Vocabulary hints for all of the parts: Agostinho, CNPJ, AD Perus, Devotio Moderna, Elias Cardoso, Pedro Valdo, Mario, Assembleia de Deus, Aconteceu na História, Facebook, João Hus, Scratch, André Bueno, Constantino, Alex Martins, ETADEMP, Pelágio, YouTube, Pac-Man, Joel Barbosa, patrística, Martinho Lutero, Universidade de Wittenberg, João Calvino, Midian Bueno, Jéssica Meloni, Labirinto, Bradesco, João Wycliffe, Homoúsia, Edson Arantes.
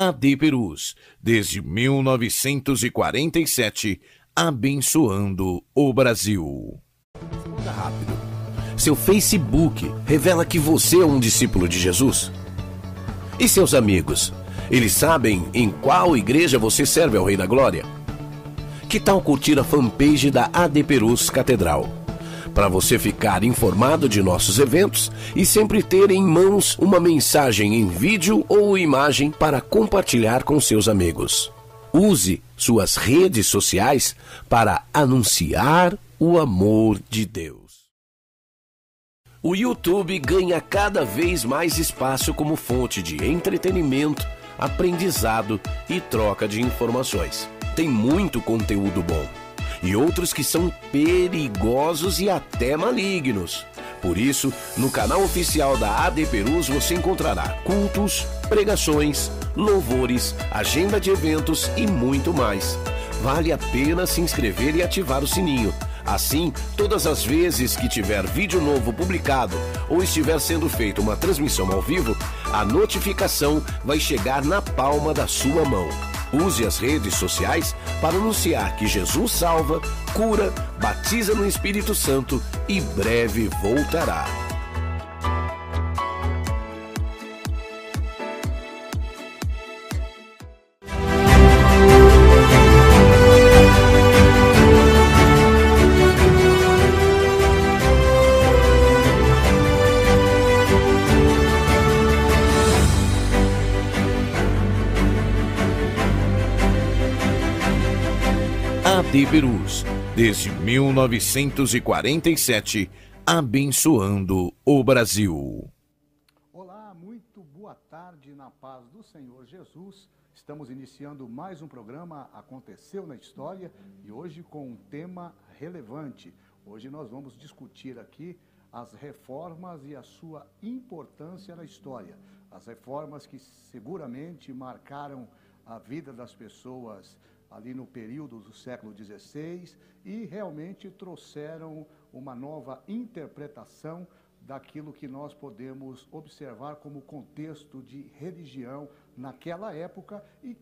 AD Perus, desde 1947, abençoando o Brasil. Responda rápido. Seu Facebook revela que você é um discípulo de Jesus? E seus amigos? Eles sabem em qual igreja você serve ao Rei da Glória? Que tal curtir a fanpage da AD Perus Catedral? Para você ficar informado de nossos eventos e sempre ter em mãos uma mensagem em vídeo ou imagem para compartilhar com seus amigos. Use suas redes sociais para anunciar o amor de Deus. O YouTube ganha cada vez mais espaço como fonte de entretenimento, aprendizado e troca de informações. Tem muito conteúdo bom e outros que são perigosos e até malignos. Por isso, no canal oficial da AD Perus você encontrará cultos, pregações, louvores, agenda de eventos e muito mais. Vale a pena se inscrever e ativar o sininho. Assim, todas as vezes que tiver vídeo novo publicado ou estiver sendo feita uma transmissão ao vivo, a notificação vai chegar na palma da sua mão. Use as redes sociais para anunciar que Jesus salva, cura, batiza no Espírito Santo e breve voltará. AD Perus, desde 1947, abençoando o Brasil. Olá, muito boa tarde na paz do Senhor Jesus. Estamos iniciando mais um programa Aconteceu na História e hoje com um tema relevante. Hoje nós vamos discutir aqui as reformas e a sua importância na história. As reformas que seguramente marcaram a vida das pessoas ali no período do século XVI, e realmente trouxeram uma nova interpretação daquilo que nós podemos observar como contexto de religião naquela época e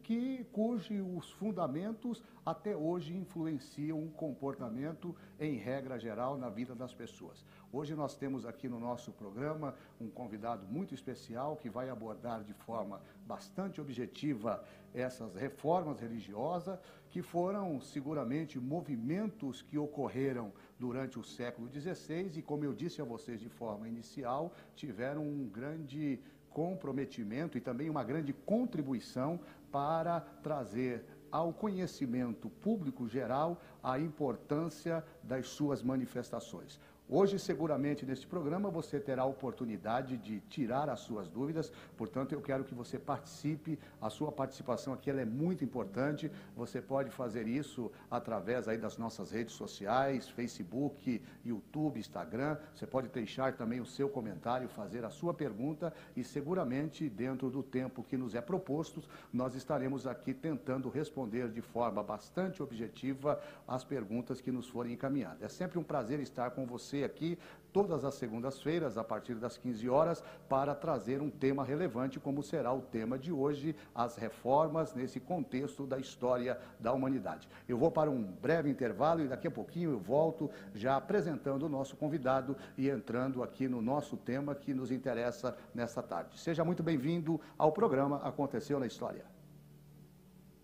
cujos fundamentos até hoje influenciam o comportamento, em regra geral, na vida das pessoas. Hoje nós temos aqui no nosso programa um convidado muito especial que vai abordar de forma bastante objetiva essas reformas religiosas, que foram seguramente movimentos que ocorreram durante o século XVI e, como eu disse a vocês de forma inicial, tiveram um grande comprometimento e também uma grande contribuição para trazer ao conhecimento público geral a importância das suas manifestações. Hoje, seguramente, neste programa, você terá a oportunidade de tirar as suas dúvidas, portanto, eu quero que você participe. A sua participação aqui ela é muito importante. Você pode fazer isso através aí das nossas redes sociais, Facebook, YouTube, Instagram. Você pode deixar também o seu comentário, fazer a sua pergunta e, seguramente, dentro do tempo que nos é proposto, nós estaremos aqui tentando responder de forma bastante objetiva as perguntas que nos forem encaminhadas. É sempre um prazer estar com você aqui todas as segundas-feiras, a partir das 15 horas, para trazer um tema relevante, como será o tema de hoje, as reformas nesse contexto da história da humanidade. Eu vou para um breve intervalo e daqui a pouquinho eu volto já apresentando o nosso convidado e entrando aqui no nosso tema que nos interessa nesta tarde. Seja muito bem-vindo ao programa Aconteceu na História.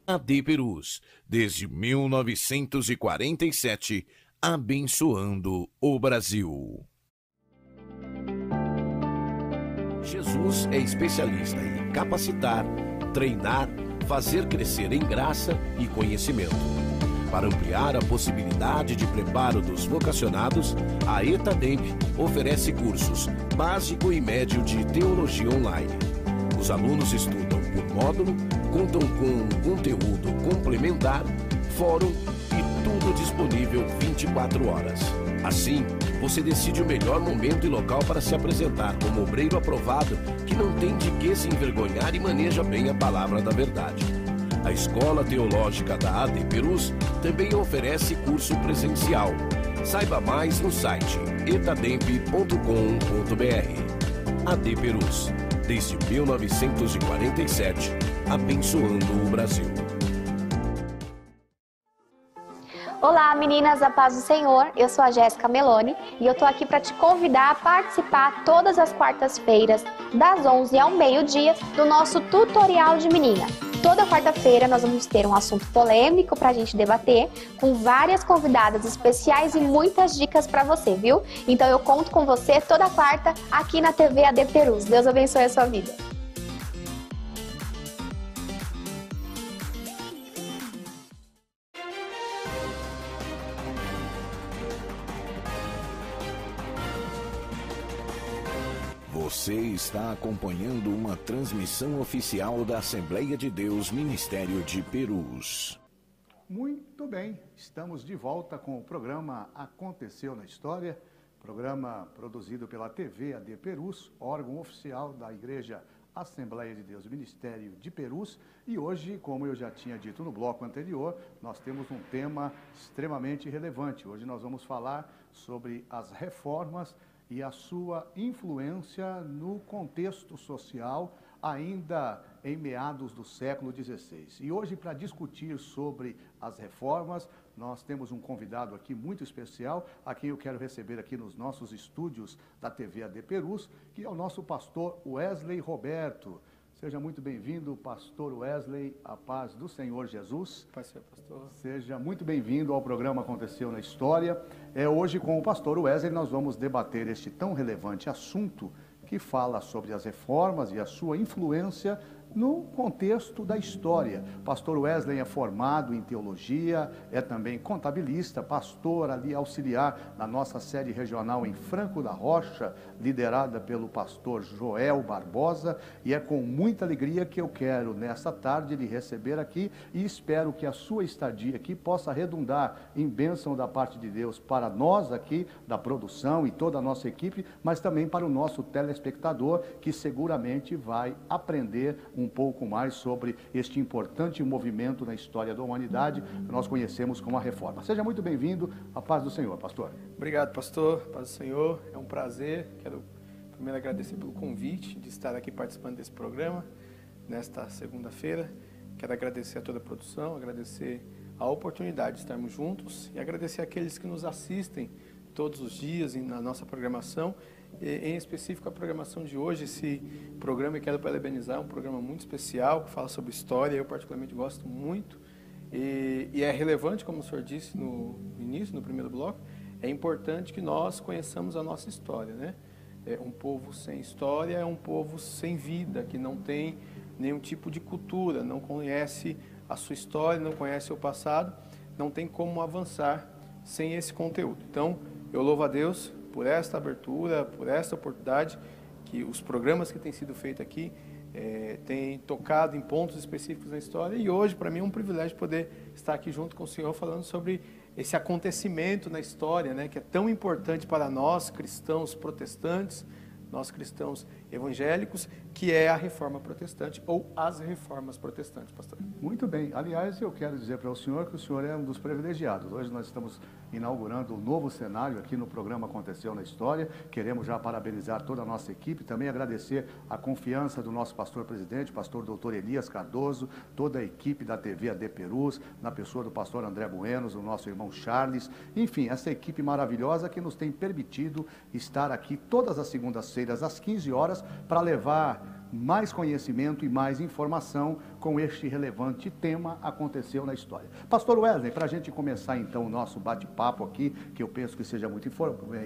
AD Perus, desde 1947, abençoando o Brasil. Jesus é especialista em capacitar, treinar, fazer crescer em graça e conhecimento. Para ampliar a possibilidade de preparo dos vocacionados, a ETADEMP oferece cursos básico e médio de teologia online. Os alunos estudam por módulo, contam com um conteúdo complementar, fórum tudo disponível 24 horas. Assim, você decide o melhor momento e local para se apresentar como obreiro aprovado que não tem de que se envergonhar e maneja bem a palavra da verdade. A Escola Teológica da AD Perus também oferece curso presencial. Saiba mais no site etademp.com.br. AD Perus, desde 1947, abençoando o Brasil. Olá, meninas, a paz do Senhor. Eu sou a Jéssica Meloni e eu tô aqui para te convidar a participar todas as quartas-feiras, das 11 ao meio-dia, do nosso tutorial de menina. Toda quarta-feira nós vamos ter um assunto polêmico para a gente debater, com várias convidadas especiais e muitas dicas para você, viu? Então eu conto com você toda quarta aqui na TV AD Perus. Deus abençoe a sua vida. Você está acompanhando uma transmissão oficial da Assembleia de Deus, Ministério de Perus. Muito bem, estamos de volta com o programa Aconteceu na História, programa produzido pela TV AD Perus, órgão oficial da Igreja Assembleia de Deus, Ministério de Perus. E hoje, como eu já tinha dito no bloco anterior, nós temos um tema extremamente relevante. Hoje nós vamos falar sobre as reformas e a sua influência no contexto social ainda em meados do século XVI. E hoje, para discutir sobre as reformas, nós temos um convidado aqui muito especial, a quem eu quero receber aqui nos nossos estúdios da TV AD Perus, que é o nosso pastor Wesley Roberto. Seja muito bem-vindo, pastor Wesley, a paz do Senhor Jesus. Paz do Senhor, pastor. Seja muito bem-vindo ao programa Aconteceu na História. Hoje, com o pastor Wesley, nós vamos debater este tão relevante assunto que fala sobre as reformas e a sua influência no contexto da história. Pastor Wesley é formado em teologia, é também contabilista, pastor ali auxiliar na nossa sede regional em Franco da Rocha, liderada pelo pastor Joel Barbosa, e é com muita alegria que eu quero, nesta tarde, lhe receber aqui e espero que a sua estadia aqui possa redundar em bênção da parte de Deus para nós aqui, da produção e toda a nossa equipe, mas também para o nosso telespectador, que seguramente vai aprender um pouco mais sobre este importante movimento na história da humanidade que nós conhecemos como a Reforma. Seja muito bem-vindo, a paz do Senhor, pastor. Obrigado, pastor, paz do Senhor, é um prazer. Quero primeiro agradecer pelo convite de estar aqui participando desse programa nesta segunda-feira. Quero agradecer a toda a produção, agradecer a oportunidade de estarmos juntos e agradecer àqueles que nos assistem todos os dias na nossa programação. Em específico, a programação de hoje, esse programa que quero parabenizar, é um programa muito especial, que fala sobre história, eu particularmente gosto muito, e é relevante, como o senhor disse no início, no primeiro bloco, é importante que nós conheçamos a nossa história, né? Um povo sem história é um povo sem vida, que não tem nenhum tipo de cultura, não conhece a sua história, não conhece o passado, não tem como avançar sem esse conteúdo. Então, eu louvo a Deus por esta abertura, por esta oportunidade, que os programas que têm sido feitos aqui têm tocado em pontos específicos na história. E hoje, para mim, é um privilégio poder estar aqui junto com o senhor falando sobre esse acontecimento na história, né, que é tão importante para nós, cristãos protestantes, nós cristãos evangélicos, que é a Reforma Protestante ou as Reformas Protestantes, pastor. Muito bem. Aliás, eu quero dizer para o senhor que o senhor é um dos privilegiados. Hoje nós estamos inaugurando um novo cenário aqui no programa Aconteceu na História. Queremos já parabenizar toda a nossa equipe, também agradecer a confiança do nosso pastor-presidente, pastor doutor Elias Cardoso, toda a equipe da TV AD Perus, na pessoa do pastor André Bueno, do nosso irmão Charles, enfim, essa equipe maravilhosa que nos tem permitido estar aqui todas as segundas-feiras, às 15 horas, para levar mais conhecimento e mais informação com este relevante tema Aconteceu na História. Pastor Wesley, para a gente começar então o nosso bate-papo aqui, que eu penso que seja muito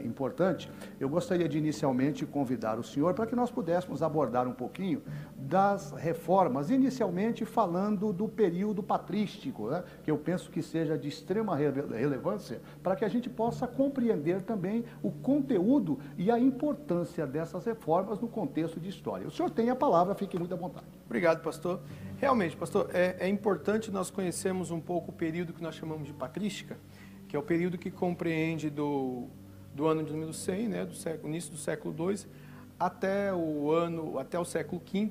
importante, eu gostaria de inicialmente convidar o senhor para que nós pudéssemos abordar um pouquinho das reformas, inicialmente falando do período patrístico, né, que eu penso que seja de extrema relevância, para que a gente possa compreender também o conteúdo e a importância dessas reformas no contexto de história. O senhor tem a palavra, fique muito à vontade. Obrigado, pastor. Realmente, pastor, é importante nós conhecermos um pouco o período que nós chamamos de patrística, que é o período que compreende do ano de número 100, né, início do século II, até o século V.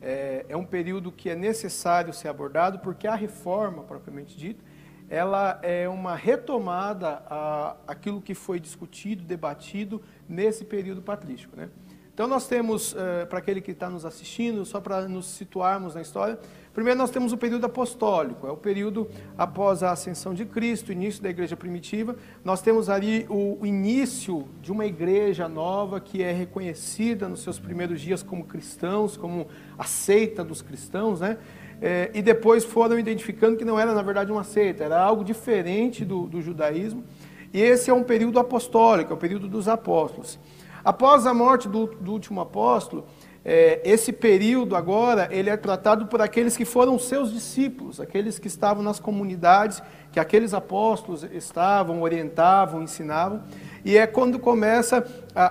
É um período que é necessário ser abordado, porque a reforma, propriamente dita, ela é uma retomada àquilo que foi discutido, debatido nesse período patrístico, né? Então nós temos, para aquele que está nos assistindo, só para nos situarmos na história, primeiro nós temos o período apostólico, é o período após a ascensão de Cristo, início da igreja primitiva. Nós temos ali o início de uma igreja nova que é reconhecida nos seus primeiros dias como cristãos, como a seita dos cristãos, né? E depois foram identificando que não era na verdade uma seita, era algo diferente do judaísmo. E esse é um período apostólico, é o período dos apóstolos. Após a morte do último apóstolo, esse período agora, ele é tratado por aqueles que foram seus discípulos, aqueles que estavam nas comunidades, que aqueles apóstolos estavam, orientavam, ensinavam. E é quando começa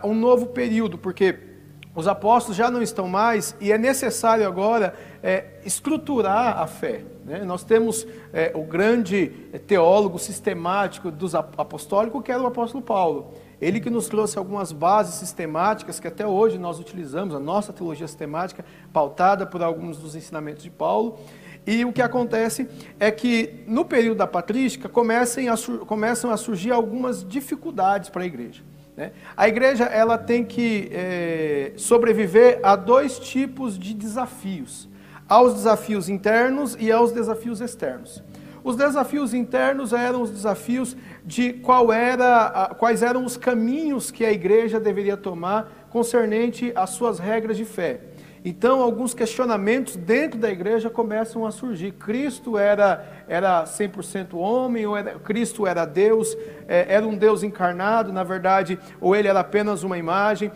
um novo período, porque os apóstolos já não estão mais e é necessário agora estruturar a fé. Nós temos o grande teólogo sistemático dos apostólicos, que era o apóstolo Paulo. Ele que nos trouxe algumas bases sistemáticas que até hoje nós utilizamos, a nossa teologia sistemática, pautada por alguns dos ensinamentos de Paulo. E o que acontece é que no período da patrística começam a surgir algumas dificuldades para a igreja, né? A igreja ela tem que sobreviver a dois tipos de desafios, aos desafios internos e aos desafios externos. Os desafios internos eram os desafios de quais eram os caminhos que a igreja deveria tomar concernente às suas regras de fé. Então, alguns questionamentos dentro da igreja começam a surgir. Cristo era 100% homem, ou Cristo era Deus, era um Deus encarnado, na verdade, ou ele era apenas uma imagem.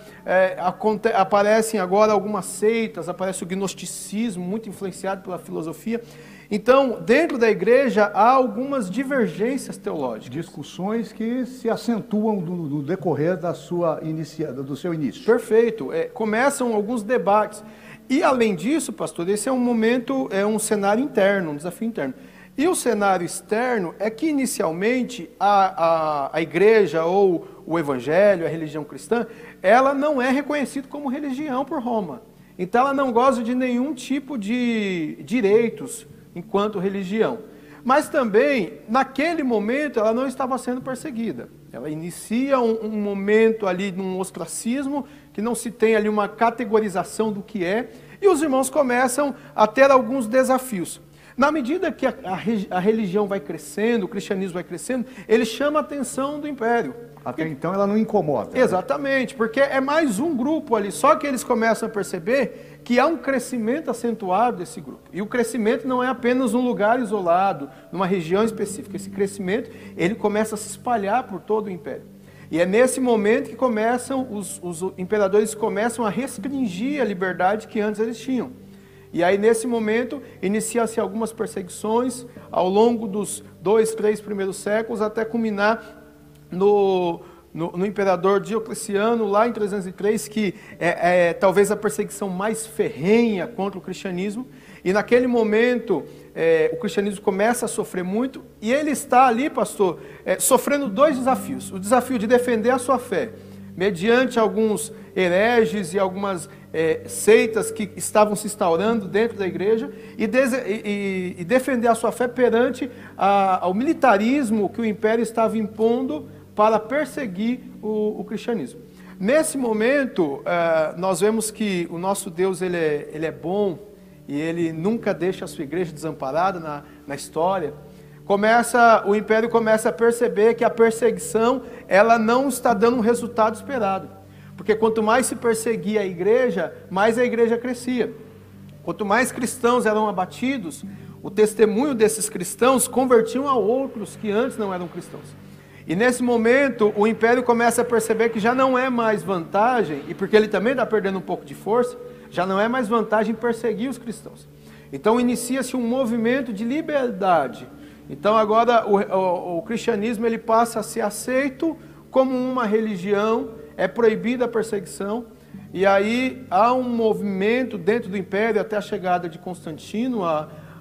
Aparecem agora algumas seitas, aparece o gnosticismo, muito influenciado pela filosofia. Então, dentro da igreja, há algumas divergências teológicas. Discussões que se acentuam no decorrer do seu início. Perfeito. Começam alguns debates. E, além disso, pastor, esse é um momento, é um cenário interno, um desafio interno. E o cenário externo é que, inicialmente, a igreja ou o evangelho, a religião cristã, ela não é reconhecida como religião por Roma. Então, ela não goza de nenhum tipo de direitos enquanto religião, mas também naquele momento ela não estava sendo perseguida. Ela inicia um momento ali num ostracismo, que não se tem ali uma categorização do que é, e os irmãos começam a ter alguns desafios. Na medida que a religião vai crescendo, o cristianismo vai crescendo, ele chama a atenção do império. Até então ela não incomoda. Exatamente, né? Porque é mais um grupo ali, só que eles começam a perceber que há um crescimento acentuado desse grupo. E o crescimento não é apenas um lugar isolado, numa região específica. Esse crescimento, ele começa a se espalhar por todo o império. E é nesse momento que começam, os imperadores começam a restringir a liberdade que antes eles tinham. E aí, nesse momento, inicia-se algumas perseguições ao longo dos 2, 3 primeiros séculos, até culminar no imperador Diocleciano, lá em 303, que é talvez a perseguição mais ferrenha contra o cristianismo. E naquele momento, o cristianismo começa a sofrer muito, e ele está ali, pastor, sofrendo dois desafios. O desafio de defender a sua fé, mediante alguns hereges e algumas seitas que estavam se instaurando dentro da igreja, e defender a sua fé perante ao militarismo que o império estava impondo para perseguir o cristianismo. Nesse momento, nós vemos que o nosso Deus ele é bom, e ele nunca deixa a sua igreja desamparada na história. O império começa a perceber que a perseguição ela não está dando um resultado esperado, porque quanto mais se perseguia a igreja, mais a igreja crescia. Quanto mais cristãos eram abatidos, o testemunho desses cristãos convertiam a outros que antes não eram cristãos. E nesse momento, o império começa a perceber que já não é mais vantagem, e porque ele também está perdendo um pouco de força, já não é mais vantagem perseguir os cristãos. Então inicia-se um movimento de liberdade. Então agora o cristianismo ele passa a ser aceito como uma religião, é proibida a perseguição, e aí há um movimento dentro do império até a chegada de Constantino,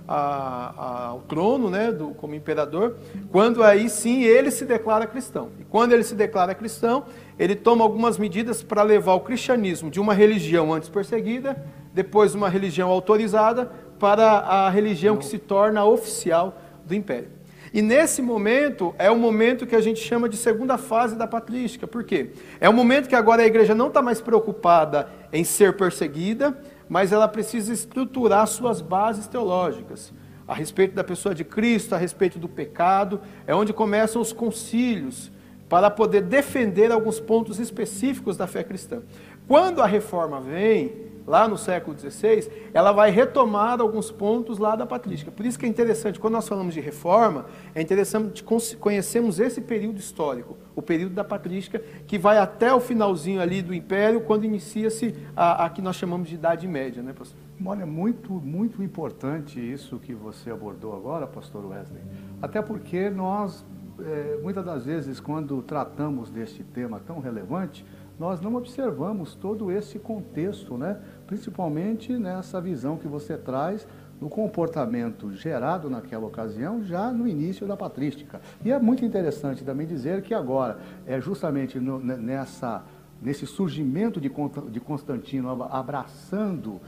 ao trono, né, como imperador, quando aí sim ele se declara cristão. E quando ele se declara cristão, ele toma algumas medidas para levar o cristianismo de uma religião antes perseguida, depois uma religião autorizada, para a religião que se torna oficial do império. E nesse momento, é o momento que a gente chama de segunda fase da patrística. Por quê? É o momento que agora a igreja não está mais preocupada em ser perseguida, mas ela precisa estruturar suas bases teológicas. A respeito da pessoa de Cristo, a respeito do pecado, é onde começam os concílios, para poder defender alguns pontos específicos da fé cristã. Quando a reforma vem, lá no século XVI, ela vai retomar alguns pontos lá da patrística. Por isso que é interessante, quando nós falamos de reforma, é interessante conhecermos esse período histórico, o período da patrística, que vai até o finalzinho ali do Império, quando inicia-se a que nós chamamos de Idade Média, né, pastor? Olha, muito importante isso que você abordou agora, pastor Wesley, até porque nós, muitas das vezes, quando tratamos deste tema tão relevante, nós não observamos todo esse contexto, né? Principalmente nessa visão que você traz do comportamento gerado naquela ocasião, já no início da patrística. E é muito interessante também dizer que agora, é justamente nesse surgimento de Constantino abraçando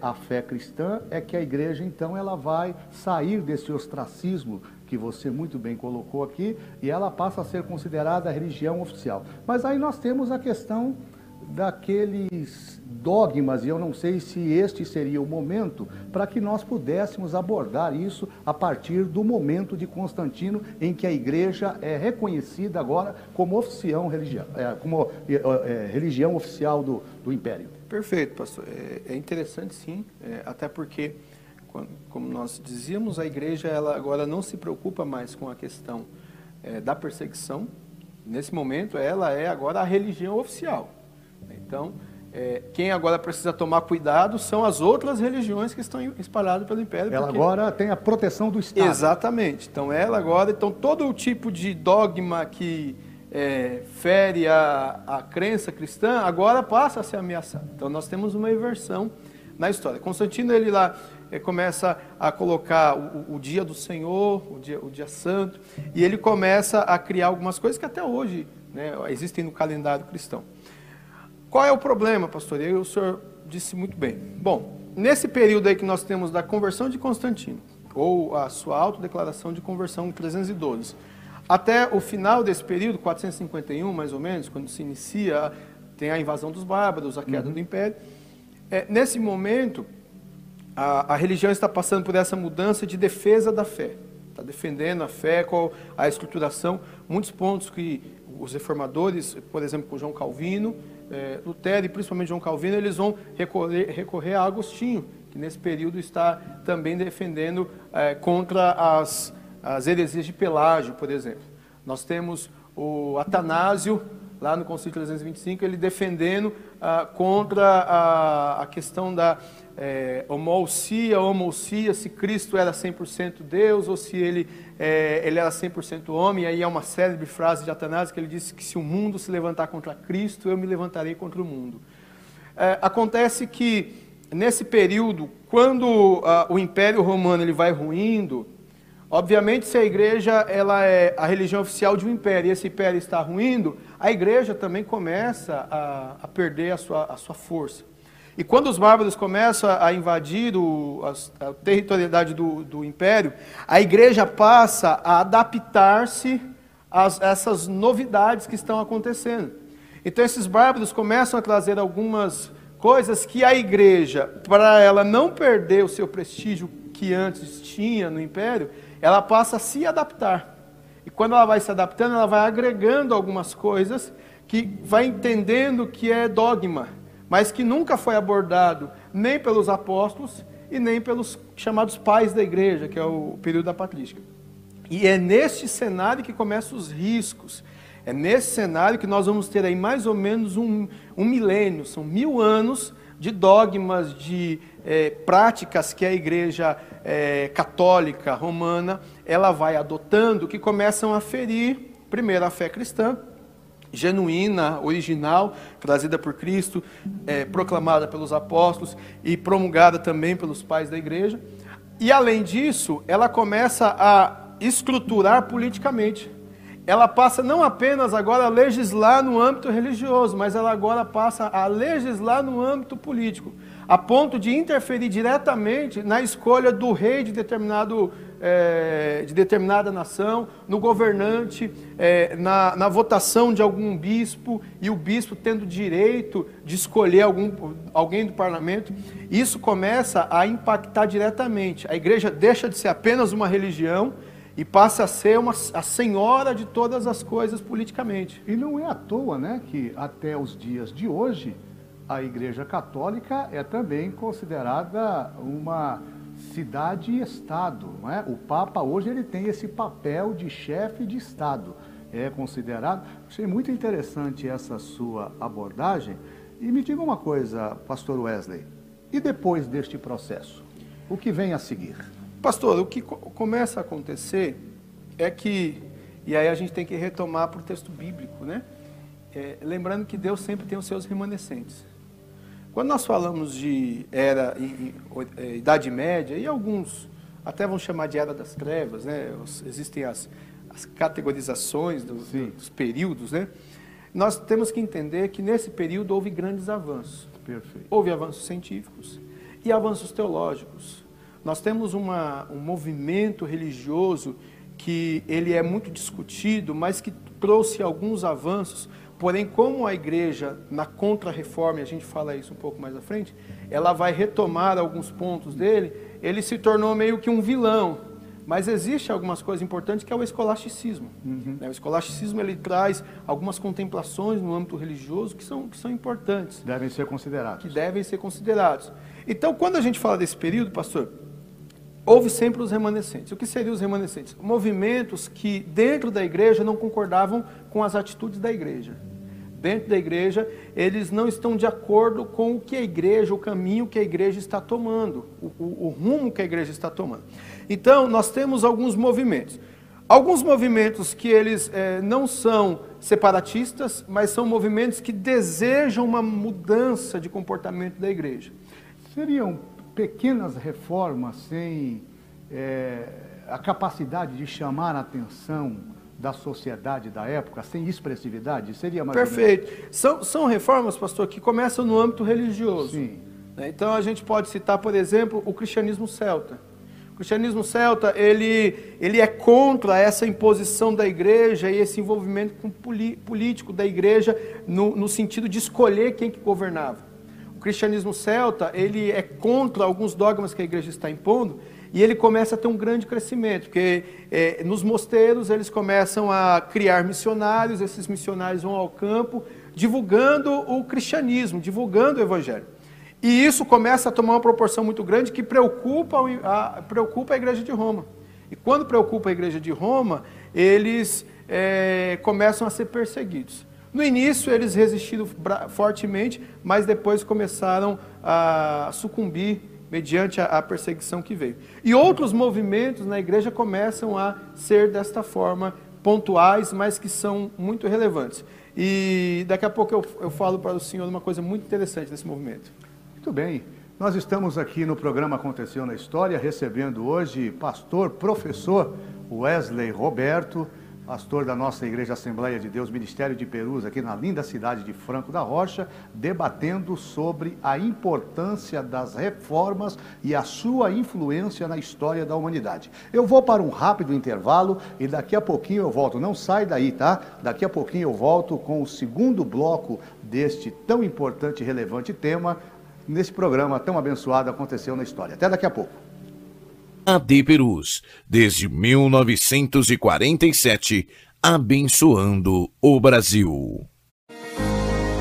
a fé cristã, é que a igreja, então, ela vai sair desse ostracismo que você muito bem colocou aqui, e ela passa a ser considerada a religião oficial. Mas aí nós temos a questão daqueles dogmas, e eu não sei se este seria o momento para que nós pudéssemos abordar isso a partir do momento de Constantino, em que a igreja é reconhecida agora como religião oficial do Império. Perfeito, pastor. É interessante, sim, até porque, como nós dizíamos, a igreja ela agora não se preocupa mais com a questão da perseguição. Nesse momento, ela é agora a religião oficial. Então, quem agora precisa tomar cuidado são as outras religiões que estão espalhadas pelo Império. Ela agora tem a proteção do Estado. Exatamente. Então, todo o tipo de dogma que fere a crença cristã, agora passa a ser ameaçado. Então, nós temos uma inversão na história. Constantino, ele lá começa a colocar o dia do Senhor, o dia santo, e ele começa a criar algumas coisas que até hoje existem no calendário cristão. Qual é o problema, pastor? O senhor disse muito bem. Bom, nesse período aí que nós temos da conversão de Constantino, ou a sua autodeclaração de conversão em 312, até o final desse período, 451 mais ou menos, quando se inicia, tem a invasão dos bárbaros, a queda do Império, nesse momento, a religião está passando por essa mudança de defesa da fé. Está defendendo a fé, a estruturação, muitos pontos que os reformadores, por exemplo, com João Calvino, Lutero e principalmente João Calvino, eles vão recorrer a Agostinho, que nesse período está também defendendo contra as heresias de Pelágio, por exemplo. Nós temos o Atanásio, lá no Concílio 325, ele defendendo contra a questão da homoúsia, se Cristo era 100% Deus ou se ele era 100% homem. E aí é uma célebre frase de Atanásio que ele disse que se o mundo se levantar contra Cristo, eu me levantarei contra o mundo. Acontece que, nesse período, quando o Império Romano ele vai ruindo, obviamente, se a igreja ela é a religião oficial de um império e esse império está ruindo, a igreja também começa a perder a sua força. E quando os bárbaros começam a invadir a territorialidade do império, a igreja passa a adaptar-se a essas novidades que estão acontecendo. Então, esses bárbaros começam a trazer algumas coisas que a igreja, para ela não perder o seu prestígio que antes tinha no império, ela passa a se adaptar. E quando ela vai se adaptando, ela vai agregando algumas coisas que vai entendendo que é dogma, mas que nunca foi abordado nem pelos apóstolos e nem pelos chamados pais da igreja, que é o período da patrística. E é neste cenário que começam os riscos. É nesse cenário que nós vamos ter aí mais ou menos um milênio, são 1000 anos de dogmas, de práticas que a igreja católica romana ela vai adotando, que começam a ferir, primeiro, a fé cristã, genuína, original, trazida por Cristo, proclamada pelos apóstolos e promulgada também pelos pais da igreja. E, além disso, ela começa a estruturar politicamente. Ela passa não apenas agora a legislar no âmbito religioso, mas ela agora passa a legislar no âmbito político. a ponto de interferir diretamente na escolha do rei de determinada nação, no governante, na votação de algum bispo, e o bispo tendo direito de escolher alguém do parlamento. Isso começa a impactar diretamente. A igreja deixa de ser apenas uma religião e passa a ser a senhora de todas as coisas politicamente. E não é à toa, né, que até os dias de hoje a Igreja Católica é também considerada uma cidade-estado, não é? O Papa hoje ele tem esse papel de chefe de Estado, é considerado. Achei muito interessante essa sua abordagem. E me diga uma coisa, pastor Wesley, e depois deste processo, o que vem a seguir? Pastor, o que começa a acontecer é que, e aí a gente tem que retomar para o texto bíblico, né? Lembrando que Deus sempre tem os seus remanescentes. Quando nós falamos de era e Idade Média, e alguns até vão chamar de Era das Trevas, né? Existem as categorizações dos períodos, né? Nós temos que entender que nesse período houve grandes avanços. Perfeito. Houve avanços científicos e avanços teológicos. Nós temos um movimento religioso que ele é muito discutido, mas que trouxe alguns avanços. Porém, como a igreja, na Contra-Reforma, e a gente fala isso um pouco mais à frente, ela vai retomar alguns pontos dele, ele se tornou meio que um vilão. Mas existe algumas coisas importantes, que é o escolasticismo. Uhum. O escolasticismo ele traz algumas contemplações no âmbito religioso que são importantes. Devem ser considerados. Que devem ser considerados. Então, quando a gente fala desse período, pastor, houve sempre os remanescentes. O que seriam os remanescentes? Movimentos que dentro da igreja não concordavam com as atitudes da igreja. Dentro da igreja, eles não estão de acordo com o que a igreja, o caminho que a igreja está tomando, o rumo que a igreja está tomando. Então, nós temos alguns movimentos. Alguns movimentos que eles não são separatistas, mas são movimentos que desejam uma mudança de comportamento da igreja. Seriam pequenas reformas sem a capacidade de chamar a atenção da sociedade da época, sem expressividade, seria mais... Perfeito. São reformas, pastor, que começam no âmbito religioso. Sim. Então, a gente pode citar, por exemplo, o cristianismo celta. O cristianismo celta, ele é contra essa imposição da igreja e esse envolvimento político da igreja no sentido de escolher quem que governava. O cristianismo celta, ele é contra alguns dogmas que a igreja está impondo, e ele começa a ter um grande crescimento, porque nos mosteiros eles começam a criar missionários, esses missionários vão ao campo, divulgando o cristianismo, divulgando o evangelho. E isso começa a tomar uma proporção muito grande que preocupa a Igreja de Roma. E quando preocupa a Igreja de Roma, eles começam a ser perseguidos. No início eles resistiram fortemente, mas depois começaram a sucumbir mediante a perseguição que veio. E outros movimentos na igreja começam a ser desta forma, pontuais, mas que são muito relevantes. E daqui a pouco eu falo para o senhor uma coisa muito interessante desse movimento. Muito bem. Nós estamos aqui no programa Aconteceu na História, recebendo hoje pastor, professor Wesley Roberto, pastor da nossa Igreja Assembleia de Deus, Ministério de Perus, aqui na linda cidade de Franco da Rocha, debatendo sobre a importância das reformas e a sua influência na história da humanidade. Eu vou para um rápido intervalo e daqui a pouquinho eu volto. Não sai daí, tá? Daqui a pouquinho eu volto com o segundo bloco deste tão importante e relevante tema, nesse programa tão abençoado Aconteceu na História. Até daqui a pouco. AD Perus, desde 1947, abençoando o Brasil.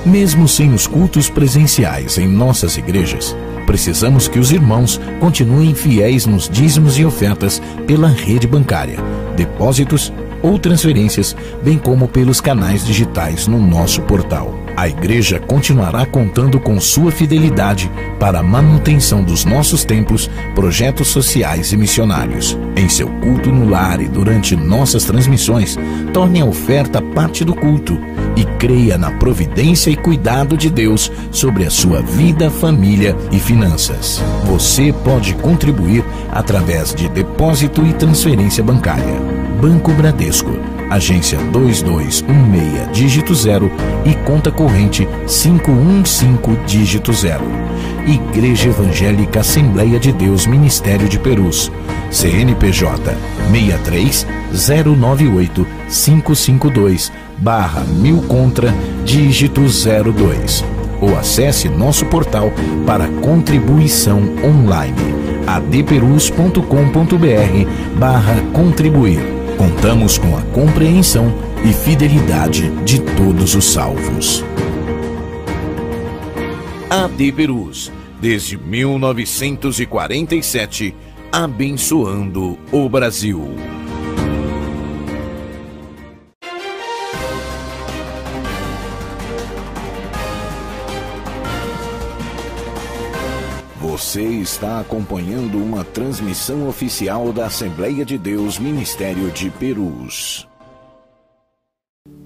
Mesmo sem os cultos presenciais em nossas igrejas, precisamos que os irmãos continuem fiéis nos dízimos e ofertas pela rede bancária, depósitos ou transferências, bem como pelos canais digitais no nosso portal. A igreja continuará contando com sua fidelidade para a manutenção dos nossos templos, projetos sociais e missionários. Em seu culto no lar e durante nossas transmissões, torne a oferta parte do culto e creia na providência e cuidado de Deus sobre a sua vida, família e finanças. Você pode contribuir através de depósito e transferência bancária. Banco Bradesco. agência 2216, dígito 0 e conta corrente 515, dígito 0. Igreja Evangélica Assembleia de Deus, Ministério de Perus, CNPJ 63098-552/1000, dígito 02. Ou acesse nosso portal para contribuição online, adperus.com.br/contribuir. Contamos com a compreensão e fidelidade de todos os salvos. AD Perus, desde 1947, abençoando o Brasil. Você está acompanhando uma transmissão oficial da Assembleia de Deus, Ministério de Perus.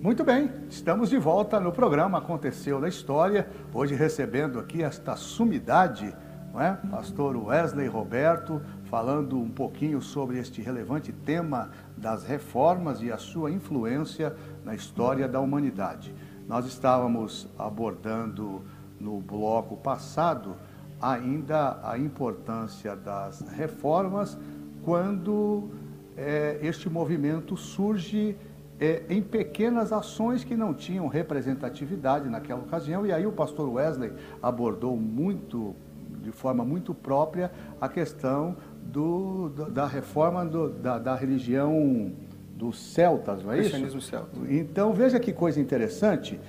Muito bem, estamos de volta no programa Aconteceu na História, hoje recebendo aqui esta sumidade, não é? Pastor Wesley Roberto, falando um pouquinho sobre este relevante tema das reformas e a sua influência na história da humanidade. Nós estávamos abordando no bloco passado ainda a importância das reformas quando este movimento surge em pequenas ações que não tinham representatividade naquela ocasião. E aí o pastor Wesley abordou de forma muito própria, a questão da reforma da religião dos celtas, não é isso? Cristianismo celta. Então veja que coisa interessante,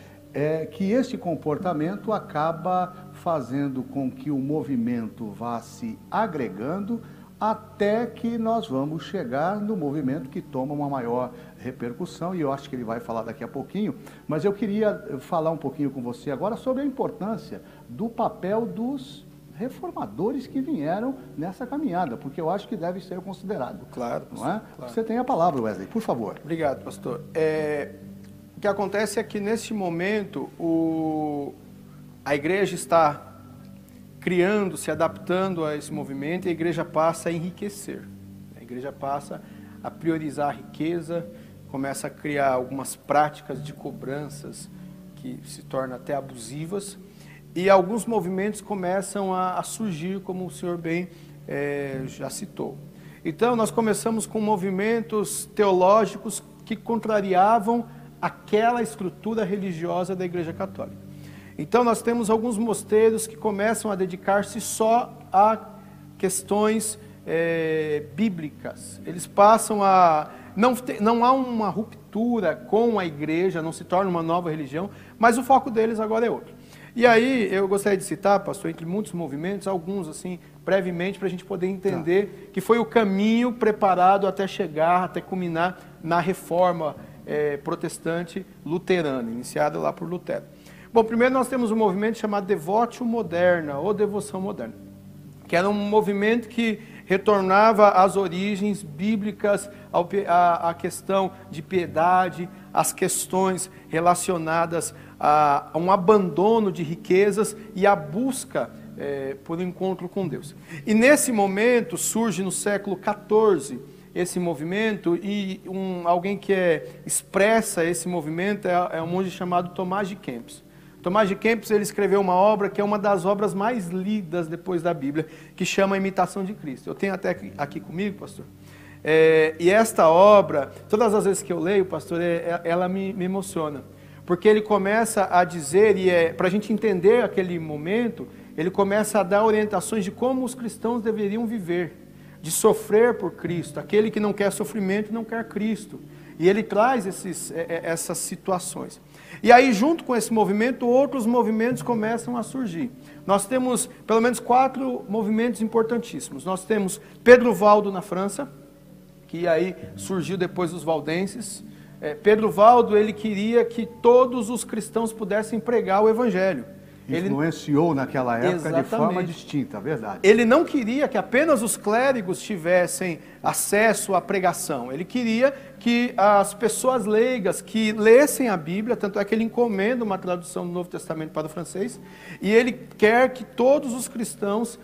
que este comportamento acaba fazendo com que o movimento vá se agregando até que nós vamos chegar no movimento que toma uma maior repercussão, e eu acho que ele vai falar daqui a pouquinho, mas eu queria falar um pouquinho com você agora sobre a importância do papel dos reformadores que vieram nessa caminhada, porque eu acho que deve ser considerado. Claro, não é? Claro. Você tem a palavra, Wesley, por favor. Obrigado, pastor. O que acontece é que, neste momento, a igreja está criando, se adaptando a esse movimento, e a igreja passa a enriquecer. A igreja passa a priorizar a riqueza, começa a criar algumas práticas de cobranças que se tornam até abusivas, e alguns movimentos começam a surgir, como o senhor bem já citou. Então, nós começamos com movimentos teológicos que contrariavam aquela estrutura religiosa da Igreja Católica. Então nós temos alguns mosteiros que começam a dedicar-se só a questões bíblicas. Eles passam a... Não há uma ruptura com a Igreja, não se torna uma nova religião, mas o foco deles agora é outro. E aí eu gostaria de citar, pastor, entre muitos movimentos, alguns assim, brevemente, para a gente poder entender que foi o caminho preparado até chegar, até culminar na reforma protestante luterana, iniciada lá por Lutero. Bom, primeiro nós temos um movimento chamado Devotio Moderna, ou Devoção Moderna, que era um movimento que retornava às origens bíblicas, à questão de piedade, às questões relacionadas a um abandono de riquezas e a busca por um encontro com Deus. E nesse momento surge no século XIV, esse movimento, e alguém que expressa esse movimento é um monge chamado Tomás de Kempis. Tomás de Kempis, ele escreveu uma obra que é uma das obras mais lidas depois da Bíblia, que chama Imitação de Cristo. Eu tenho até aqui comigo, pastor. E esta obra, todas as vezes que eu leio, pastor, ela me emociona. Porque ele começa a dizer, e para a gente entender aquele momento, ele começa a dar orientações de como os cristãos deveriam viver, de sofrer por Cristo. Aquele que não quer sofrimento não quer Cristo. E ele traz essas situações. E aí, junto com esse movimento, outros movimentos começam a surgir. Nós temos pelo menos 4 movimentos importantíssimos. Nós temos Pedro Valdo na França, que aí surgiu depois dos valdenses. Pedro Valdo, ele queria que todos os cristãos pudessem pregar o Evangelho. Influenciou ele, naquela época, exatamente, de forma distinta, verdade. Ele não queria que apenas os clérigos tivessem acesso à pregação. Ele queria que as pessoas leigas que lessem a Bíblia, tanto é que ele encomenda uma tradução do Novo Testamento para o francês, e ele quer que todos os cristãos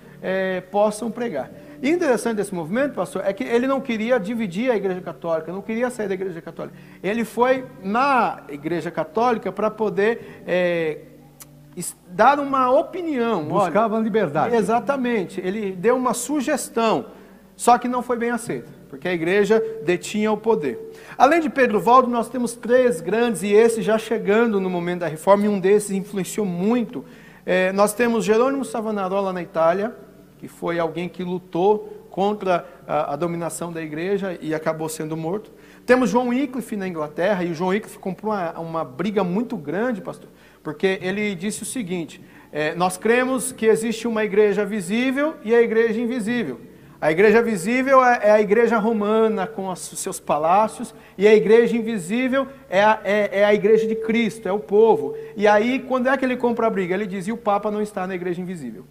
possam pregar. E interessante desse movimento, pastor, é que ele não queria dividir a Igreja Católica, não queria sair da Igreja Católica. Ele foi na Igreja Católica para poder... dar uma opinião. Buscava liberdade. Exatamente. Ele deu uma sugestão, só que não foi bem aceita, porque a igreja detinha o poder. Além de Pedro Valdo, nós temos três grandes, e esse já chegando no momento da reforma, e um desses influenciou muito. Nós temos Jerônimo Savonarola na Itália, que foi alguém que lutou contra a dominação da igreja e acabou sendo morto. Temos João Wycliffe na Inglaterra, e o João Wycliffe comprou uma briga muito grande, pastor, porque ele disse o seguinte: nós cremos que existe uma igreja visível e a igreja invisível. A igreja visível é a igreja romana com os seus palácios, e a igreja invisível é a igreja de Cristo, é o povo. E aí, quando é que ele compra a briga? Ele diz: e o Papa não está na igreja invisível.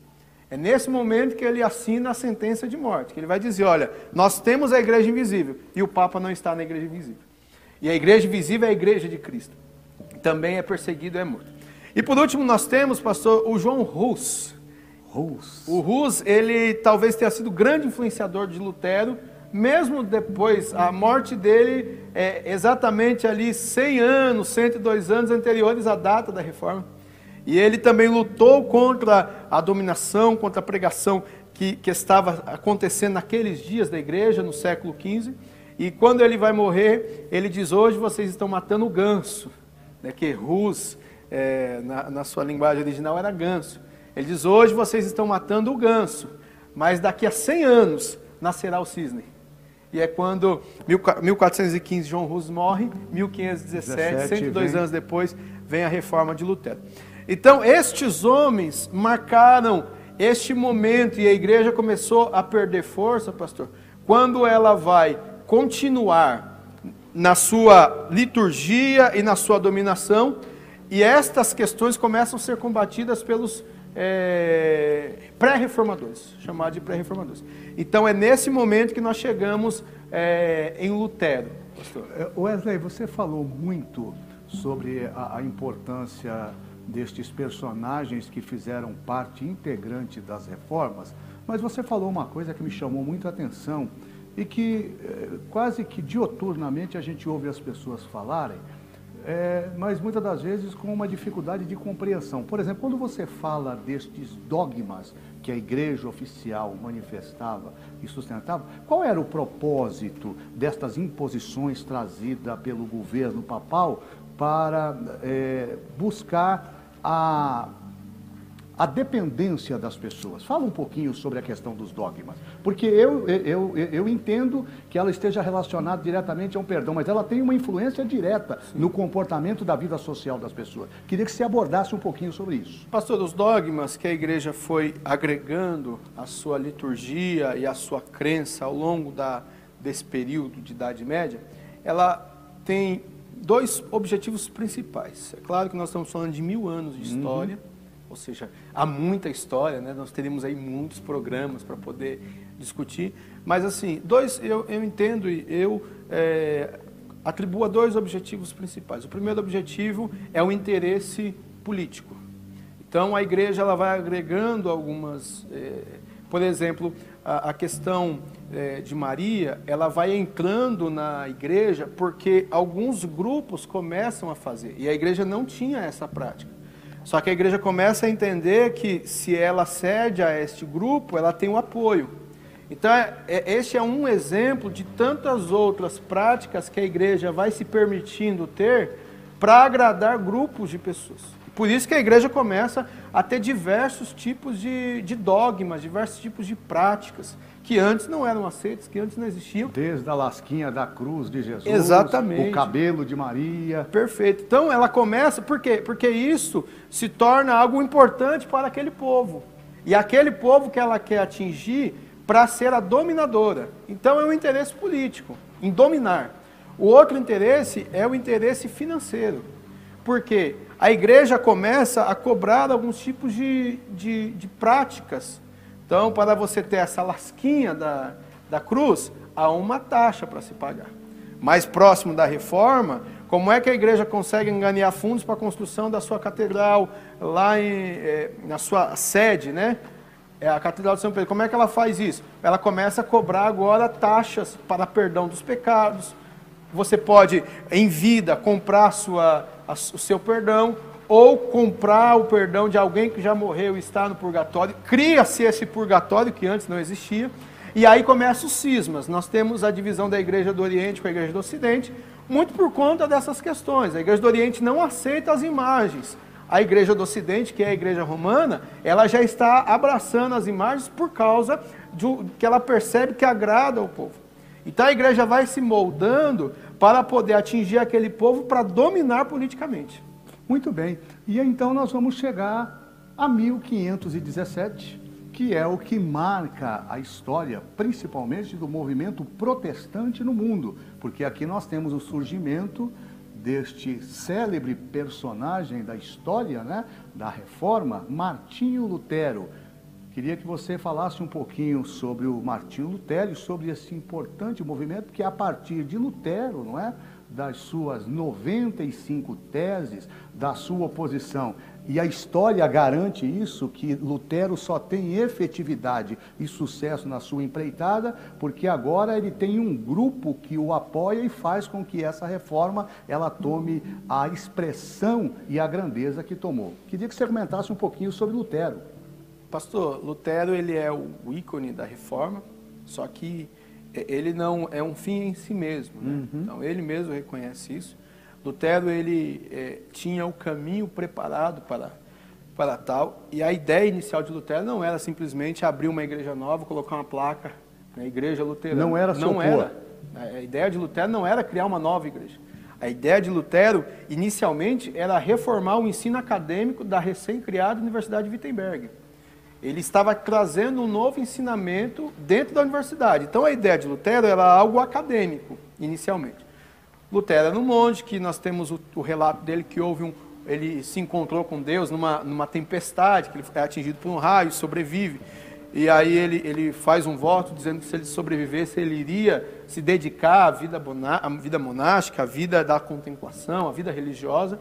É nesse momento que ele assina a sentença de morte, que ele vai dizer: olha, nós temos a igreja invisível e o Papa não está na igreja invisível. E a igreja invisível é a igreja de Cristo. Também é perseguido, é morto. E por último nós temos, pastor, o João Hus. O Hus, ele talvez tenha sido grande influenciador de Lutero, mesmo depois a morte dele, exatamente ali 100 anos, 102 anos anteriores à data da reforma. E ele também lutou contra a dominação, contra a pregação que estava acontecendo naqueles dias da igreja, no século XV. E quando ele vai morrer, ele diz: hoje vocês estão matando o ganso, né, que Hus... na sua linguagem original era ganso. Ele diz: hoje vocês estão matando o ganso, mas daqui a 100 anos nascerá o cisne. E é quando 1415 João Hus morre, 1517, 102 anos depois, vem a reforma de Lutero. Então estes homens marcaram este momento, e a igreja começou a perder força, pastor, quando ela vai continuar na sua liturgia e na sua dominação. E estas questões começam a ser combatidas pelos pré-reformadores, chamados de pré-reformadores. Então é nesse momento que nós chegamos em Lutero. Pastor Wesley, você falou muito sobre a importância destes personagens que fizeram parte integrante das reformas, mas você falou uma coisa que me chamou muito a atenção e que quase que dioturnamente a gente ouve as pessoas falarem, mas muitas das vezes com uma dificuldade de compreensão. Por exemplo, quando você fala destes dogmas que a igreja oficial manifestava e sustentava, qual era o propósito destas imposições trazidas pelo governo papal para buscar a dependência das pessoas? Fala um pouquinho sobre a questão dos dogmas, porque eu entendo que ela esteja relacionada diretamente a um perdão, mas ela tem uma influência direta no comportamento da vida social das pessoas. Queria que você abordasse um pouquinho sobre isso. Pastor, os dogmas que a igreja foi agregando à sua liturgia e à sua crença ao longo desse período de Idade Média, ela tem dois objetivos principais. É claro que nós estamos falando de 1000 anos de história, ou seja, há muita história, né? Nós teremos aí muitos programas para poder discutir, mas assim, eu entendo e eu atribuo a dois objetivos principais. O primeiro objetivo é o interesse político. Então a igreja ela vai agregando algumas, por exemplo, a questão de Maria, ela vai entrando na igreja porque alguns grupos começam a fazer, e a igreja não tinha essa prática. Só que a igreja começa a entender que se ela cede a este grupo, ela tem um apoio. Então, este é um exemplo de tantas outras práticas que a igreja vai se permitindo ter para agradar grupos de pessoas. Por isso que a igreja começa a ter diversos tipos de dogmas, diversos tipos de práticas, que antes não eram aceitos, que antes não existiam. Desde a lasquinha da cruz de Jesus, exatamente, o cabelo de Maria. Perfeito. Então ela começa, por quê? Porque isso se torna algo importante para aquele povo. E aquele povo que ela quer atingir para ser a dominadora. Então é um interesse político, em dominar. O outro interesse é o interesse financeiro. Porque a igreja começa a cobrar alguns tipos de práticas. Então, para você ter essa lasquinha da cruz, há uma taxa para se pagar. Mais próximo da reforma, como é que a igreja consegue angariar fundos para a construção da sua catedral, lá na sua sede, né? É a Catedral de São Pedro. Como é que ela faz isso? Ela começa a cobrar agora taxas para perdão dos pecados. Você pode, em vida, comprar o seu perdão, ou comprar o perdão de alguém que já morreu e está no purgatório. Cria-se esse purgatório que antes não existia. E aí começam os cismas. Nós temos a divisão da Igreja do Oriente com a Igreja do Ocidente, muito por conta dessas questões. A Igreja do Oriente não aceita as imagens. A Igreja do Ocidente, que é a Igreja Romana, ela já está abraçando as imagens por causa que ela percebe que agrada ao povo. Então a Igreja vai se moldando para poder atingir aquele povo, para dominar politicamente. Muito bem. E então nós vamos chegar a 1517, que é o que marca a história, principalmente do movimento protestante no mundo. Porque aqui nós temos o surgimento deste célebre personagem da história, né, da Reforma, Martinho Lutero. Queria que você falasse um pouquinho sobre o Martinho Lutero e sobre esse importante movimento, que a partir de Lutero, não é, das suas 95 teses, da sua oposição, e a história garante isso, que Lutero só tem efetividade e sucesso na sua empreitada, porque agora ele tem um grupo que o apoia e faz com que essa reforma, ela tome a expressão e a grandeza que tomou. Queria que você comentasse um pouquinho sobre Lutero. Pastor, Lutero, ele é o ícone da reforma, só que ele não é um fim em si mesmo, né? Uhum. Então ele mesmo reconhece isso. Lutero, ele tinha o caminho preparado para tal, e a ideia inicial de Lutero não era simplesmente abrir uma igreja nova, colocar uma placa na igreja luterana. Não era só pura. A ideia de Lutero não era criar uma nova igreja. A ideia de Lutero, inicialmente, era reformar o ensino acadêmico da recém-criada Universidade de Wittenberg. Ele estava trazendo um novo ensinamento dentro da universidade. Então a ideia de Lutero era algo acadêmico, inicialmente. Lutero era no monte, que nós temos o relato dele que houve ele se encontrou com Deus numa tempestade, que ele foi atingido por um raio, sobrevive. E aí ele faz um voto dizendo que se ele sobrevivesse, ele iria se dedicar à vida monástica, à vida da contemplação, à vida religiosa.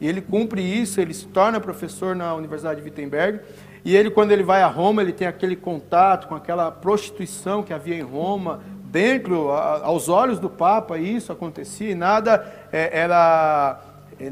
E ele cumpre isso, ele se torna professor na Universidade de Wittenberg. E ele, quando ele vai a Roma, ele tem aquele contato com aquela prostituição que havia em Roma, dentro, aos olhos do Papa, isso acontecia, e nada era,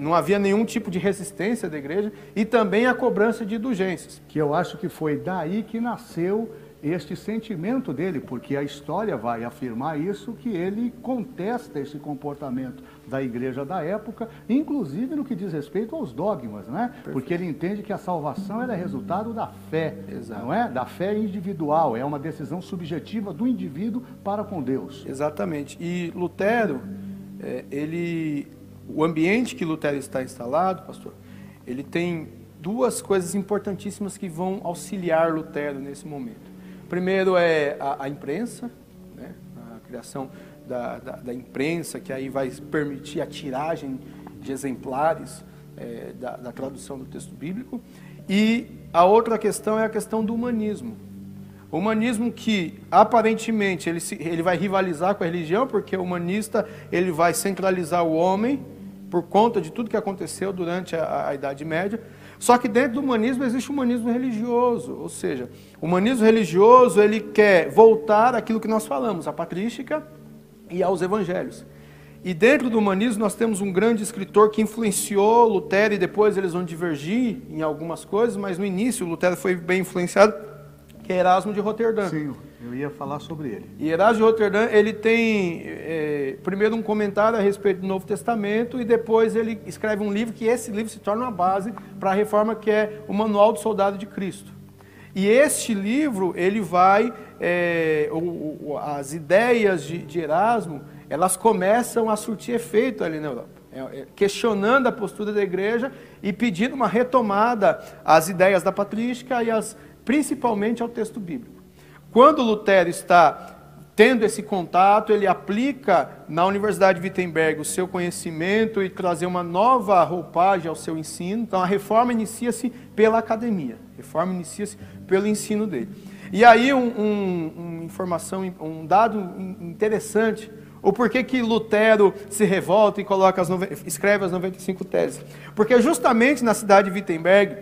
não havia nenhum tipo de resistência da igreja, e também a cobrança de indulgências. Que eu acho que foi daí que nasceu este sentimento dele, porque a história vai afirmar isso, que ele contesta esse comportamento da igreja da época, inclusive no que diz respeito aos dogmas, né? Perfeito. Porque ele entende que a salvação era resultado da fé, exato, não é? Da fé individual, é uma decisão subjetiva do indivíduo para com Deus. Exatamente. E Lutero, o ambiente que Lutero está instalado, pastor, ele tem duas coisas importantíssimas que vão auxiliar Lutero nesse momento. Primeiro é a imprensa, né? A criação da imprensa, que aí vai permitir a tiragem de exemplares da tradução do texto bíblico. E a outra questão é a questão do humanismo. O humanismo que, aparentemente, ele vai rivalizar com a religião, porque o humanista ele vai centralizar o homem por conta de tudo que aconteceu durante a Idade Média. Só que dentro do humanismo existe o humanismo religioso, ou seja, o humanismo religioso ele quer voltar àquilo que nós falamos, à patrística e aos evangelhos. E dentro do humanismo nós temos um grande escritor que influenciou Lutero, e depois eles vão divergir em algumas coisas, mas no início Lutero foi bem influenciado, que é Erasmo de Roterdã. Sim, eu ia falar sobre ele. E Erasmo de Roterdã, ele tem primeiro um comentário a respeito do Novo Testamento, e depois ele escreve um livro, que esse livro se torna uma base para a reforma, que é o Manual do Soldado de Cristo. E este livro, ele vai, as ideias de Erasmo, elas começam a surtir efeito ali na Europa, questionando a postura da igreja e pedindo uma retomada às ideias da patrística e principalmente ao texto bíblico. Quando Lutero está tendo esse contato, ele aplica na Universidade de Wittenberg o seu conhecimento e trazer uma nova roupagem ao seu ensino. Então, a reforma inicia-se pela academia, a reforma inicia-se pelo ensino dele. E aí, um dado interessante, o porquê que Lutero se revolta e coloca escreve as 95 teses. Porque justamente na cidade de Wittenberg,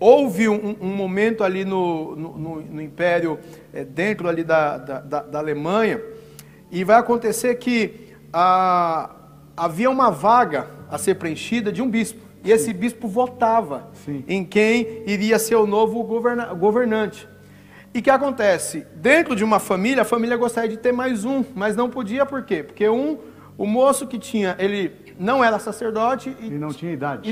houve um momento ali no Império, dentro ali da Alemanha, e vai acontecer que havia uma vaga a ser preenchida de um bispo, e sim, esse bispo votava, sim, em quem iria ser o novo governante. E o que acontece? Dentro de uma família, a família gostaria de ter mais um, mas não podia, por quê? Porque o moço que tinha, ele não era sacerdote e não tinha idade.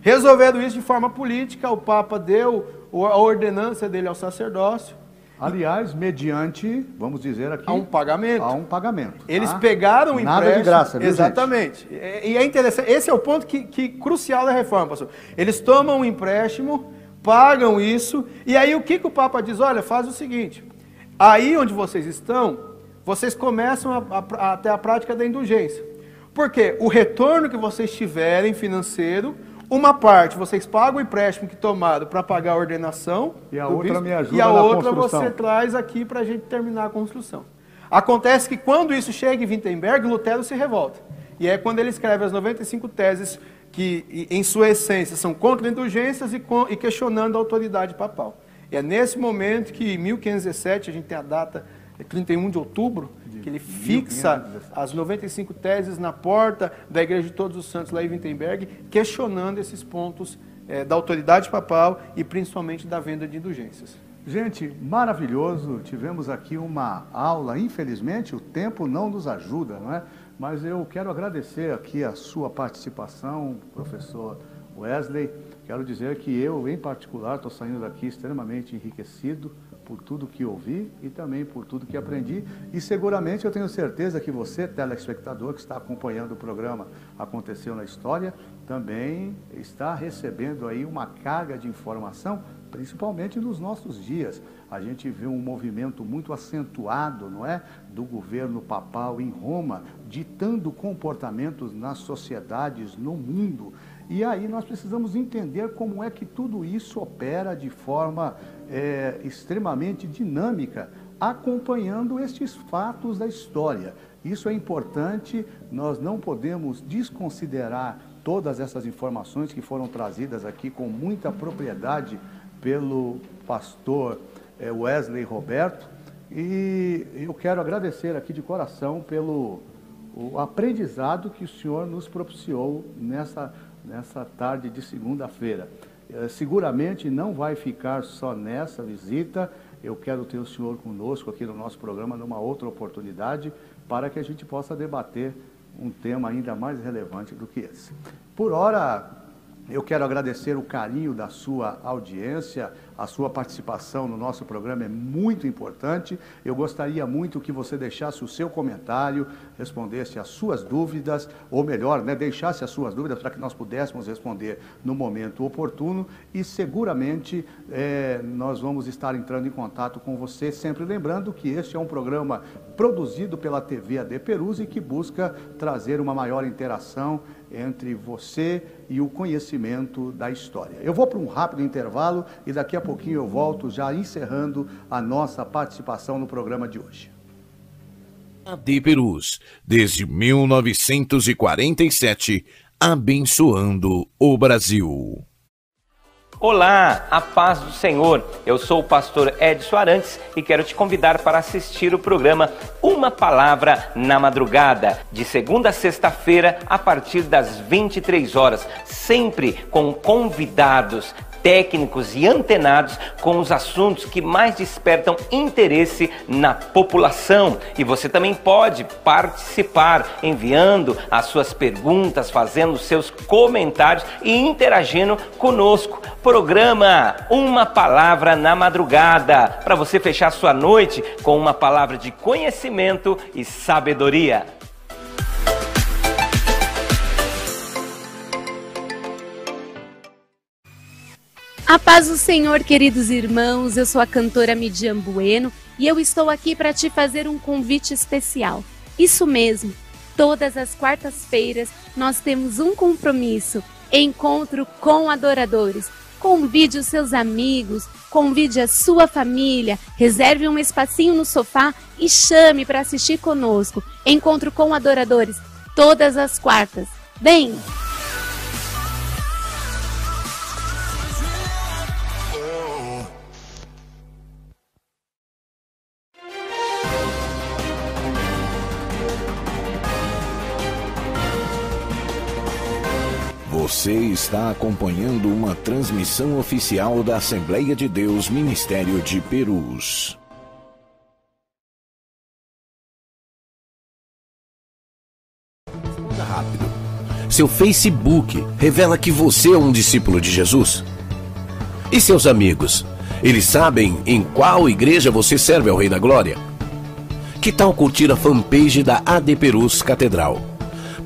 Resolveram isso de forma política, o Papa deu a ordenança dele ao sacerdócio. Aliás, mediante, vamos dizer aqui... A um pagamento. Eles pegaram o empréstimo... Nada de graça, viu, exatamente. Gente? E é interessante, esse é o ponto que crucial da reforma, pastor. Eles tomam um empréstimo... pagam isso, e aí o que o Papa diz? Olha, faz o seguinte, aí onde vocês estão, vocês começam a ter a prática da indulgência. Por quê? O retorno que vocês tiverem financeiro, uma parte vocês pagam o empréstimo que tomaram para pagar a ordenação, e a outra, bispo, me ajuda e a outra você traz aqui para a gente terminar a construção. Acontece que quando isso chega em Wittenberg, Lutero se revolta. E é quando ele escreve as 95 teses, que em sua essência são contra indulgências e questionando a autoridade papal. E é nesse momento que em 1517, a gente tem a data 31 de outubro, que ele fixa as 95 teses na porta da Igreja de Todos os Santos lá em Wittenberg, questionando esses pontos da autoridade papal e principalmente da venda de indulgências. Gente, maravilhoso, tivemos aqui uma aula, infelizmente o tempo não nos ajuda, não é? Mas eu quero agradecer aqui a sua participação, professor Wesley. Quero dizer que eu, em particular, estou saindo daqui extremamente enriquecido por tudo que ouvi e também por tudo que aprendi. E seguramente eu tenho certeza que você, telespectador, que está acompanhando o programa Aconteceu na História, também está recebendo aí uma carga de informação, principalmente nos nossos dias. A gente vê um movimento muito acentuado, não é? Do governo papal em Roma, ditando comportamentos nas sociedades, no mundo. E aí nós precisamos entender como é que tudo isso opera de forma extremamente dinâmica, acompanhando estes fatos da história. Isso é importante, nós não podemos desconsiderar todas essas informações que foram trazidas aqui com muita propriedade pelo pastor Wesley Roberto, e eu quero agradecer aqui de coração pelo aprendizado que o senhor nos propiciou nessa tarde de segunda-feira. Seguramente não vai ficar só nessa visita, eu quero ter o senhor conosco aqui no nosso programa numa outra oportunidade para que a gente possa debater um tema ainda mais relevante do que esse. Por ora, eu quero agradecer o carinho da sua audiência, a sua participação no nosso programa é muito importante. Eu gostaria muito que você deixasse o seu comentário, respondesse as suas dúvidas, ou melhor, né, deixasse as suas dúvidas para que nós pudéssemos responder no momento oportuno. E seguramente nós vamos estar entrando em contato com você, sempre lembrando que este é um programa produzido pela TV AD Perus e que busca trazer uma maior interação entre você e o conhecimento da história. Eu vou para um rápido intervalo e daqui a pouquinho eu volto já encerrando a nossa participação no programa de hoje. AD Perus, desde 1947, abençoando o Brasil. Olá, a paz do Senhor. Eu sou o pastor Edson Arantes e quero te convidar para assistir o programa Uma Palavra na Madrugada, de segunda a sexta-feira, a partir das 23 horas, sempre com convidados técnicos e antenados com os assuntos que mais despertam interesse na população. E você também pode participar enviando as suas perguntas, fazendo os seus comentários e interagindo conosco. Programa Uma Palavra na Madrugada, para você fechar sua noite com uma palavra de conhecimento e sabedoria. A paz do Senhor, queridos irmãos, eu sou a cantora Midian Bueno e eu estou aqui para te fazer um convite especial. Isso mesmo, todas as quartas-feiras nós temos um compromisso, encontro com adoradores. Convide os seus amigos, convide a sua família, reserve um espacinho no sofá e chame para assistir conosco. Encontro com adoradores, todas as quartas. Vem! Você está acompanhando uma transmissão oficial da Assembleia de Deus, Ministério de Perus. Rápido. Seu Facebook revela que você é um discípulo de Jesus? E seus amigos? Eles sabem em qual igreja você serve ao Rei da Glória? Que tal curtir a fanpage da AD Perus Catedral?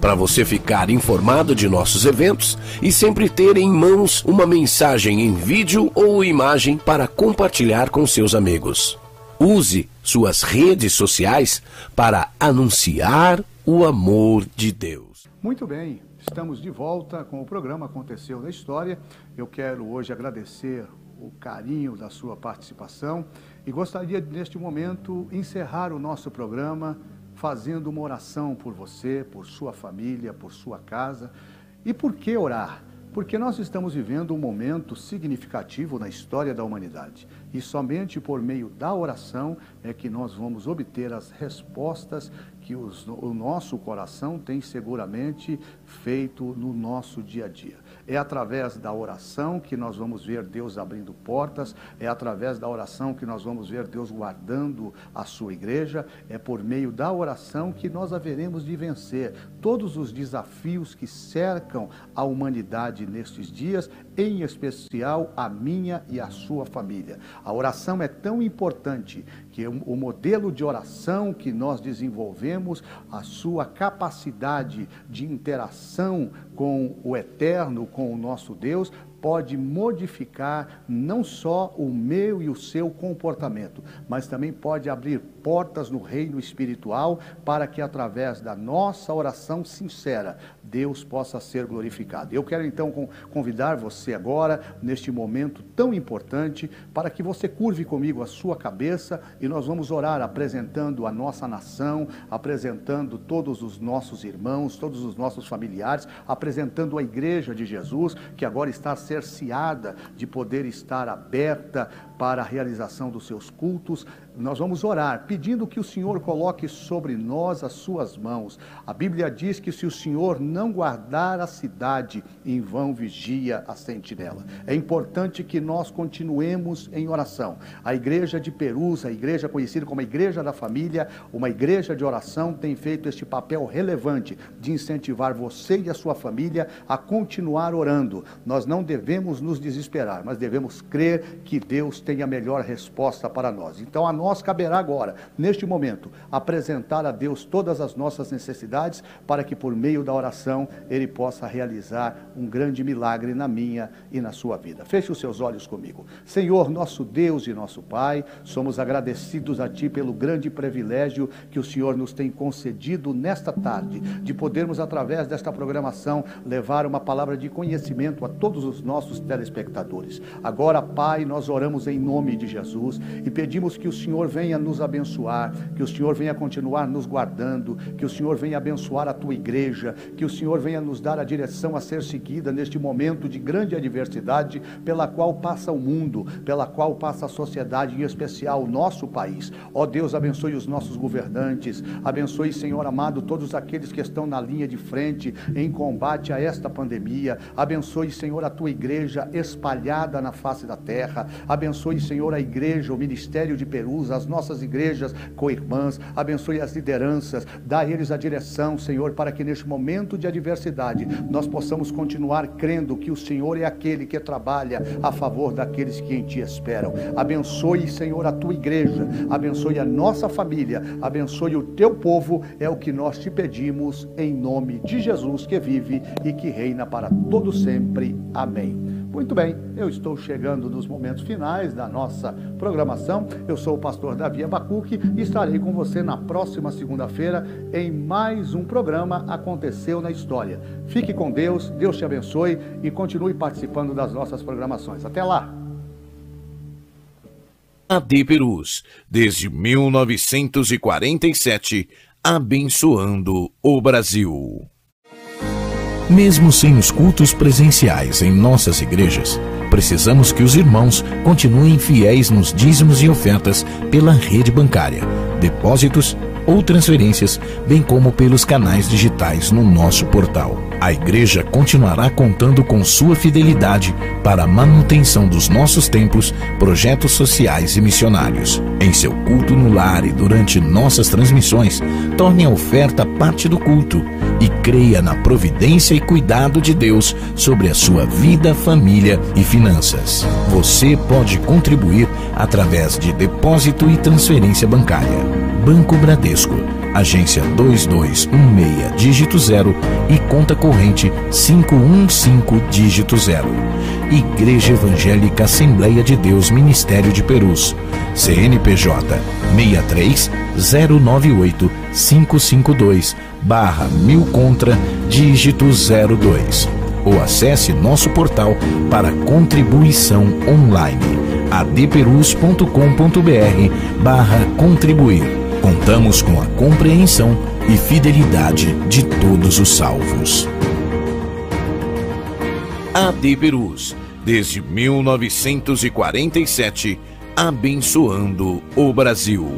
Para você ficar informado de nossos eventos e sempre ter em mãos uma mensagem em vídeo ou imagem para compartilhar com seus amigos. Use suas redes sociais para anunciar o amor de Deus. Muito bem, estamos de volta com o programa Aconteceu na História. Eu quero hoje agradecer o carinho da sua participação e gostaria, neste momento, encerrar o nosso programa fazendo uma oração por você, por sua família, por sua casa. E por que orar? Porque nós estamos vivendo um momento significativo na história da humanidade. E somente por meio da oração é que nós vamos obter as respostas que o nosso coração tem seguramente feito no nosso dia a dia. É através da oração que nós vamos ver Deus abrindo portas, é através da oração que nós vamos ver Deus guardando a sua igreja, é por meio da oração que nós haveremos de vencer todos os desafios que cercam a humanidade nestes dias, em especial a minha e a sua família. A oração é tão importante que o modelo de oração que nós desenvolvemos, a sua capacidade de interação com o Eterno, com o nosso Deus, pode modificar não só o meu e o seu comportamento, mas também pode abrir portas no reino espiritual para que através da nossa oração sincera, Deus possa ser glorificado. Eu quero então convidar você agora, neste momento tão importante, para que você curve comigo a sua cabeça e nós vamos orar apresentando a nossa nação, apresentando todos os nossos irmãos, todos os nossos familiares, apresentando a igreja de Jesus, que agora está cerceada de poder estar aberta para a realização dos seus cultos. Nós vamos orar pedindo que o Senhor coloque sobre nós as suas mãos. A Bíblia diz que se o Senhor não guardar a cidade, em vão vigia a sentinela. É importante que nós continuemos em oração. A igreja de Perus, a igreja conhecida como a igreja da família, uma igreja de oração, tem feito este papel relevante de incentivar você e a sua família a continuar orando. Nós não devemos nos desesperar, mas devemos crer que Deus tem a melhor resposta para nós. Então a nós caberá agora, neste momento, apresentar a Deus todas as nossas necessidades para que por meio da oração Ele possa realizar um grande milagre na minha e na sua vida. Feche os seus olhos comigo. Senhor, nosso Deus e nosso Pai, somos agradecidos a Ti pelo grande privilégio que o Senhor nos tem concedido nesta tarde, de podermos através desta programação levar uma palavra de conhecimento a todos os nossos telespectadores. Agora, Pai, nós oramos em nome de Jesus e pedimos que o Senhor venha nos abençoar, que o Senhor venha continuar nos guardando, que o Senhor venha abençoar a Tua igreja, que o Senhor venha nos dar a direção a ser seguida neste momento de grande adversidade pela qual passa o mundo, pela qual passa a sociedade, em especial o nosso país. Ó Deus, abençoe os nossos governantes, abençoe, Senhor amado, todos aqueles que estão na linha de frente em combate a esta pandemia. Abençoe, Senhor, a Tua igreja espalhada na face da terra. Abençoe, Senhor, a igreja, o ministério de Perus, as nossas igrejas co-irmãs. Abençoe as lideranças, dá a eles a direção, Senhor, para que neste momento de adversidade nós possamos continuar crendo que o Senhor é aquele que trabalha a favor daqueles que em Ti esperam. Abençoe, Senhor, a Tua igreja, abençoe a nossa família, abençoe o Teu povo, é o que nós Te pedimos em nome de Jesus, que vive e que reina para todo sempre. Amém. Muito bem, eu estou chegando nos momentos finais da nossa programação. Eu sou o pastor Davi Abacuque e estarei com você na próxima segunda-feira em mais um programa Aconteceu na História. Fique com Deus, Deus te abençoe e continue participando das nossas programações. Até lá! AD Perus, desde 1947, abençoando o Brasil. Mesmo sem os cultos presenciais em nossas igrejas, precisamos que os irmãos continuem fiéis nos dízimos e ofertas pela rede bancária, depósitos ou transferências, bem como pelos canais digitais no nosso portal. A igreja continuará contando com sua fidelidade para a manutenção dos nossos templos, projetos sociais e missionários. Em seu culto no lar e durante nossas transmissões, torne a oferta parte do culto e creia na providência e cuidado de Deus sobre a sua vida, família e finanças. Você pode contribuir através de depósito e transferência bancária. Banco Bradesco, agência 2216, dígito 0 e conta corrente 515, dígito 0. Igreja Evangélica Assembleia de Deus, Ministério de Perus, CNPJ 63-098-552/1000, dígito 02. Ou acesse nosso portal para contribuição online, adperus.com.br/contribuir. Contamos com a compreensão e fidelidade de todos os salvos. AD Perus, desde 1947, abençoando o Brasil.